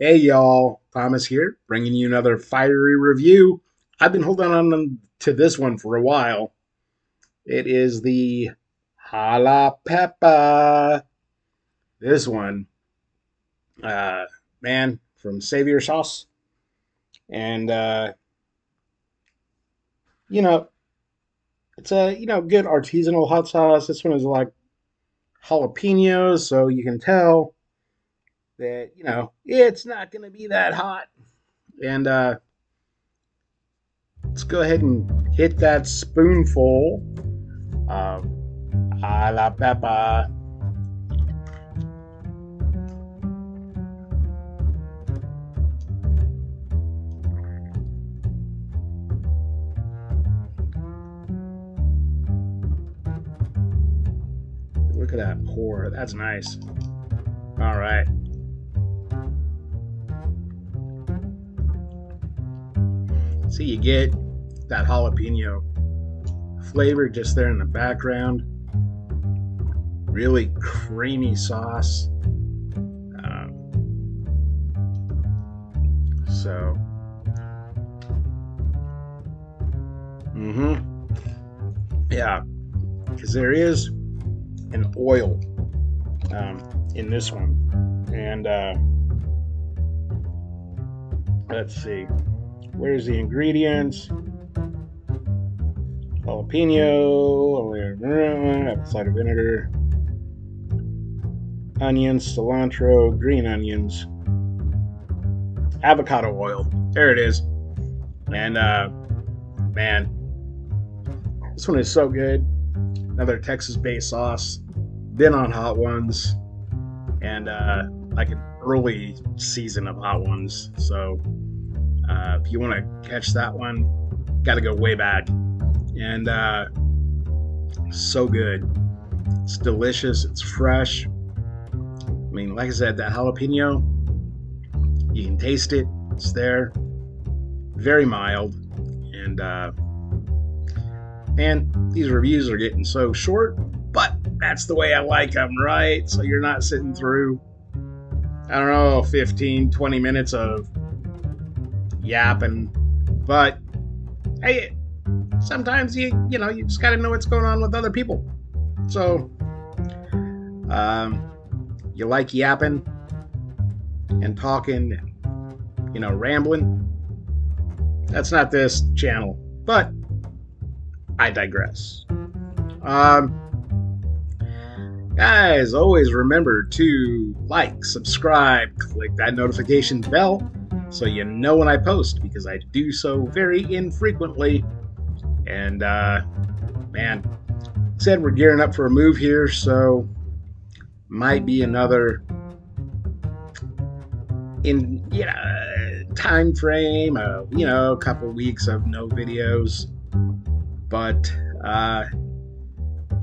Hey y'all, Thomas here, bringing you another fiery review. I've been holding on to this one for a while. It is the Jala Pepa. This one, man, from Savir Sauce. And, you know, it's a, good artisanal hot sauce. This one is like jalapenos, so you can tell that, it's not going to be that hot. And let's go ahead and hit that spoonful of Jala Pepa. Look at that pour. That's nice. All right. So you get that jalapeno flavor just there in the background. Really creamy sauce. Yeah, because there is an oil in this one. And let's see. Where's the ingredients? Jalapeno, apple cider vinegar, onions, cilantro, green onions, avocado oil. There it is. And man, this one is so good. Another Texas-based sauce. Been on Hot Ones, and like an early season of Hot Ones. So if you want to catch that one, got to go way back. And so good. It's delicious. It's fresh. I mean, like I said, that jalapeno, you can taste it. It's there. Very mild. And man, these reviews are getting so short, but that's the way I like them, right? So you're not sitting through, 15, 20 minutes of yapping. But hey, sometimes you just gotta know what's going on with other people. So you like yapping and talking and, rambling? That's not this channel, but I digress. Guys, always remember to like, subscribe, click that notification bell, so you know when I post, because I do so very infrequently. And man, said we're gearing up for a move here, so might be another time frame of a couple weeks of no videos. But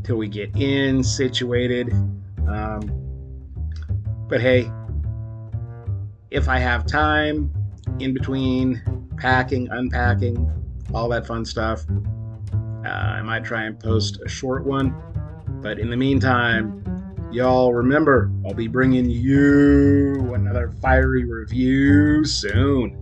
till we get in situated, but hey, if I have time in between packing, unpacking, all that fun stuff, I might try and post a short one. But in the meantime, y'all remember, I'll be bringing you another fiery review soon.